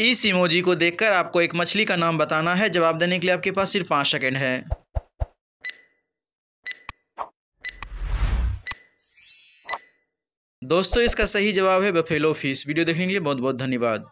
इस इमोजी को देखकर आपको एक मछली का नाम बताना है। जवाब देने के लिए आपके पास सिर्फ 5 सेकंड है। दोस्तों इसका सही जवाब है बफेलो फिश। वीडियो देखने के लिए बहुत बहुत धन्यवाद।